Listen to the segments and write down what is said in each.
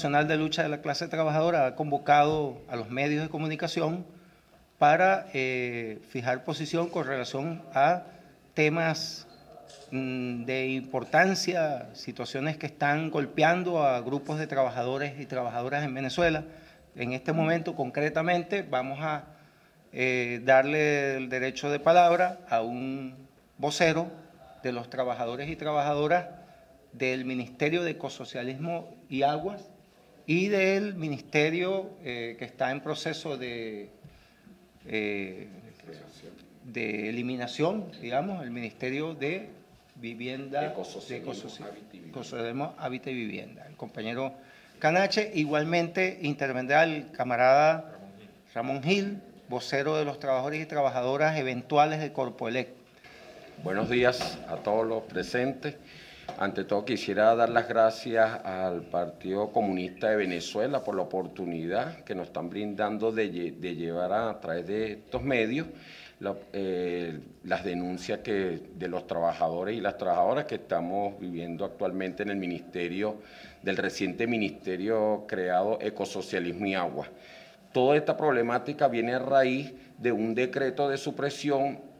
Nacional de Lucha de la Clase Trabajadora ha convocado a los medios de comunicación para fijar posición con relación a temas de importancia, situaciones que están golpeando a grupos de trabajadores y trabajadoras en Venezuela. En este momento, concretamente, vamos a darle el derecho de palabra a un vocero de los trabajadores y trabajadoras del Ministerio de Ecosocialismo y Aguas y del Ministerio que está en proceso de eliminación, digamos, el Ministerio de Vivienda, Ecosocialismo, Hábitat y Vivienda. El compañero Canache, igualmente intervendrá el camarada Ramón Gil, vocero de los trabajadores y trabajadoras eventuales de Corpoelec. Buenos días a todos los presentes. Ante todo quisiera dar las gracias al Partido Comunista de Venezuela por la oportunidad que nos están brindando de llevar a través de estos medios las denuncias de los trabajadores y las trabajadoras que estamos viviendo actualmente en el ministerio, del reciente ministerio creado Ecosocialismo y Agua. Toda esta problemática viene a raíz de un decreto de supresión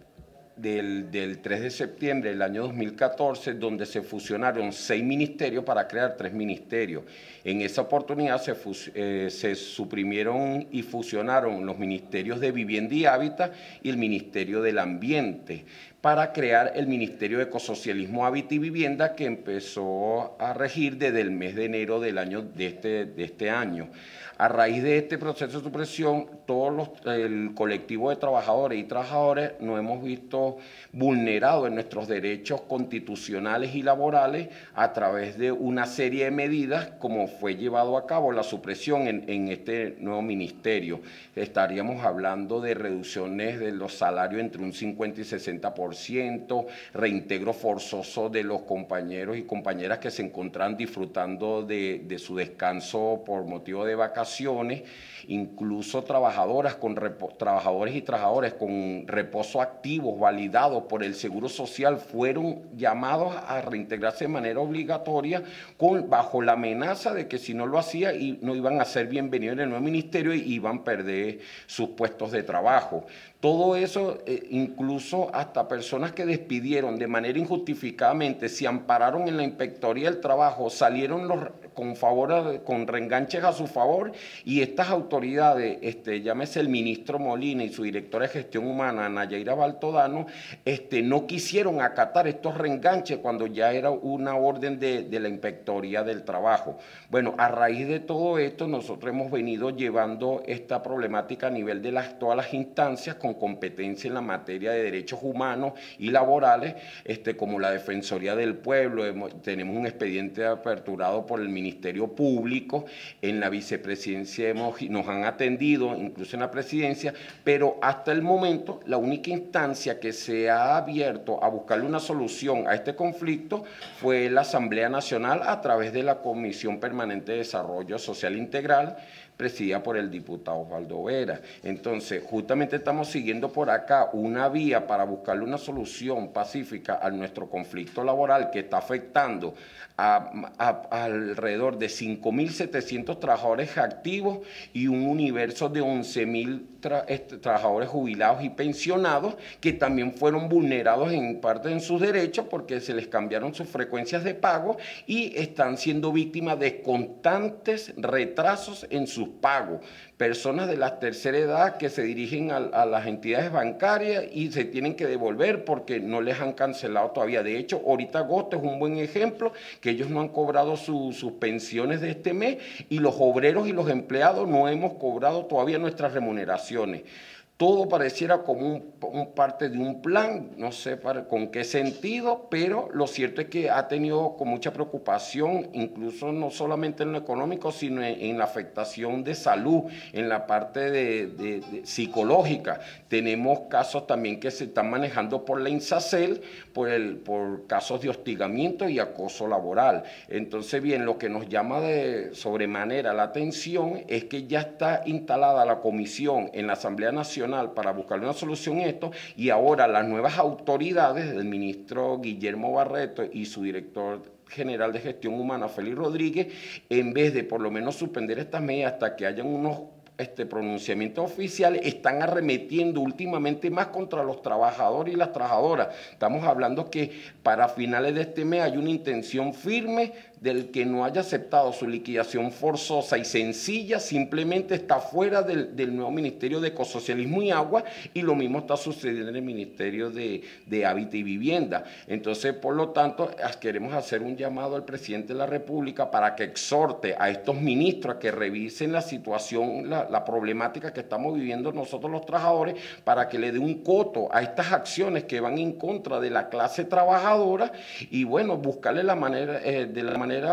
del 3 de septiembre del año 2014, donde se fusionaron 6 ministerios para crear 3 ministerios. En esa oportunidad se suprimieron y fusionaron los ministerios de Vivienda y Hábitat y el Ministerio del Ambiente, para crear el Ministerio de Ecosocialismo, Hábitat y Vivienda, que empezó a regir desde el mes de enero de este año. A raíz de este proceso de supresión, el colectivo de trabajadores y trabajadoras nos hemos visto vulnerados en nuestros derechos constitucionales y laborales a través de una serie de medidas, como fue llevado a cabo la supresión en este nuevo ministerio. Estaríamos hablando de reducciones de los salarios entre un 50 y 60%, reintegro forzoso de los compañeros y compañeras que se encontraban disfrutando de su descanso por motivo de vacaciones, incluso trabajadores y trabajadoras con reposo activos validados por el Seguro Social fueron llamados a reintegrarse de manera obligatoria bajo la amenaza de que si no lo hacía no iban a ser bienvenidos en el nuevo ministerio y iban a perder sus puestos de trabajo. Todo eso, incluso hasta personas que despidieron de manera injustificadamente, se ampararon en la Inspectoría del Trabajo, salieron con reenganches a su favor, y estas autoridades, llámese el ministro Molina y su directora de Gestión Humana, Nayaira Baltodano, no quisieron acatar estos reenganches cuando ya era una orden de la Inspectoría del Trabajo. Bueno, a raíz de todo esto, nosotros hemos venido llevando esta problemática a nivel de todas las instancias con competencia en la materia de derechos humanos y laborales, como la Defensoría del Pueblo. Tenemos un expediente aperturado por el Ministerio Público, en la vicepresidencia nos han atendido, incluso en la presidencia, pero hasta el momento la única instancia que se ha abierto a buscarle una solución a este conflicto fue la Asamblea Nacional a través de la Comisión Permanente de Desarrollo Social Integral, presidida por el diputado Osvaldo Vera. Entonces, justamente estamos siguiendo por acá una vía para buscarle una solución pacífica a nuestro conflicto laboral, que está afectando a alrededor de 5.700 trabajadores activos y un universo de 11.000 trabajadores jubilados y pensionados, que también fueron vulnerados en parte en sus derechos porque se les cambiaron sus frecuencias de pago y están siendo víctimas de constantes retrasos en sus pagos. Personas de la tercera edad que se dirigen a las entidades bancarias y se tienen que devolver porque no les han cancelado todavía. De hecho, ahorita agosto es un buen ejemplo, que ellos no han cobrado sus pensiones de este mes, y los obreros y los empleados no hemos cobrado todavía nuestras remuneraciones. Todo pareciera como parte de un plan, no sé con qué sentido, pero lo cierto es que ha tenido con mucha preocupación, incluso no solamente en lo económico, sino en la afectación de salud, en la parte de psicológica. Tenemos casos también que se están manejando por la INSACEL, por casos de hostigamiento y acoso laboral. Entonces, bien, lo que nos llama de sobremanera la atención es que ya está instalada la comisión en la Asamblea Nacional nacional para buscarle una solución a esto, y ahora las nuevas autoridades del ministro Guillermo Barreto y su director general de gestión humana, Félix Rodríguez, en vez de por lo menos suspender estas medidas hasta que hayan unos pronunciamiento oficial, están arremetiendo últimamente más contra los trabajadores y las trabajadoras. Estamos hablando que para finales de este mes hay una intención firme del que no haya aceptado su liquidación forzosa y sencilla, simplemente está fuera del nuevo Ministerio de Ecosocialismo y Agua, y lo mismo está sucediendo en el Ministerio de Hábitat y Vivienda. Entonces, por lo tanto, queremos hacer un llamado al presidente de la República para que exhorte a estos ministros a que revisen la situación, la problemática que estamos viviendo nosotros los trabajadores, para que le dé un coto a estas acciones que van en contra de la clase trabajadora y, bueno, buscarle de la manera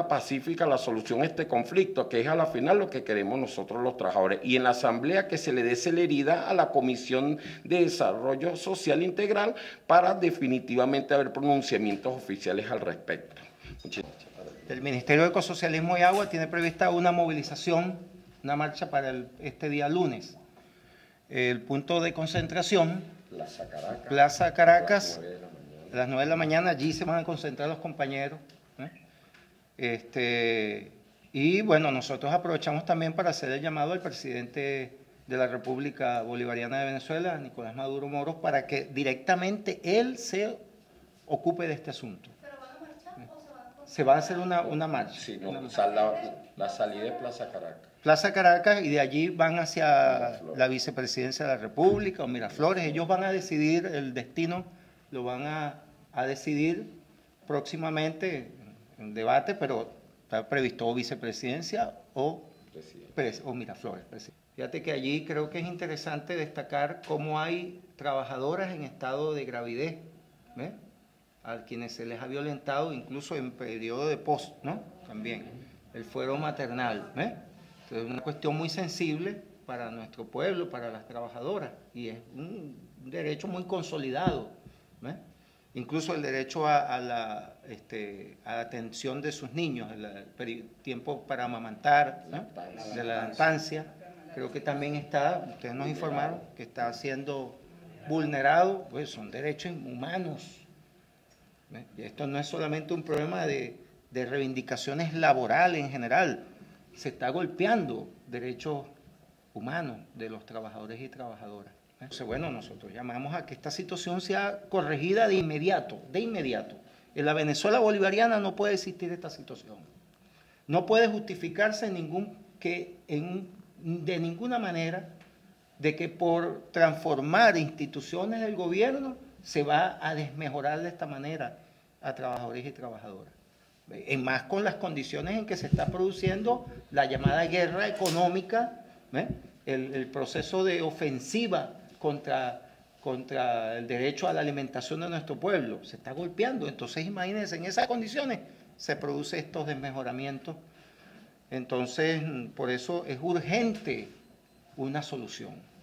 pacífica la solución a este conflicto, que es a la final lo que queremos nosotros los trabajadores. Y en la asamblea que se le dé celeridad a la Comisión de Desarrollo Social Integral para definitivamente haber pronunciamientos oficiales al respecto. Muchas gracias. El Ministerio de Ecosocialismo y Agua tiene prevista una movilización, una marcha para este día lunes. El punto de concentración, Plaza Caracas, a las 9 de la mañana, allí se van a concentrar los compañeros. Y bueno, nosotros aprovechamos también para hacer el llamado al presidente de la República Bolivariana de Venezuela, Nicolás Maduro Moros, para que directamente él se ocupe de este asunto. Se va a hacer una marcha. Sí, no, la salida de Plaza Caracas. Plaza Caracas, y de allí van hacia la Vicepresidencia de la República o Miraflores. Ellos van a decidir el destino, lo van a decidir próximamente en debate, pero está previsto o Vicepresidencia o Miraflores. Fíjate que allí creo que es interesante destacar cómo hay trabajadoras en estado de gravidez, ¿ves?, a quienes se les ha violentado incluso en periodo de post, ¿no? También el fuero maternal, ¿eh? Entonces, es una cuestión muy sensible para nuestro pueblo, para las trabajadoras, y es un derecho muy consolidado, ¿eh? Incluso el derecho a la atención de sus niños, el tiempo para amamantar, ¿no?, de la lactancia, creo que también está, ustedes nos informaron, que está siendo vulnerado, pues son derechos humanos. Y esto no es solamente un problema de reivindicaciones laborales en general, se está golpeando derechos humanos de los trabajadores y trabajadoras. Entonces, bueno, nosotros llamamos a que esta situación sea corregida de inmediato, de inmediato. En la Venezuela bolivariana no puede existir esta situación. No puede justificarse de ninguna manera de que por transformar instituciones del gobierno se va a desmejorar de esta manera a trabajadores y trabajadoras. En más con las condiciones en que se está produciendo la llamada guerra económica, ¿eh?, el proceso de ofensiva contra el derecho a la alimentación de nuestro pueblo. Se está golpeando. Entonces, imagínense, en esas condiciones se producen estos desmejoramientos. Entonces, por eso es urgente una solución.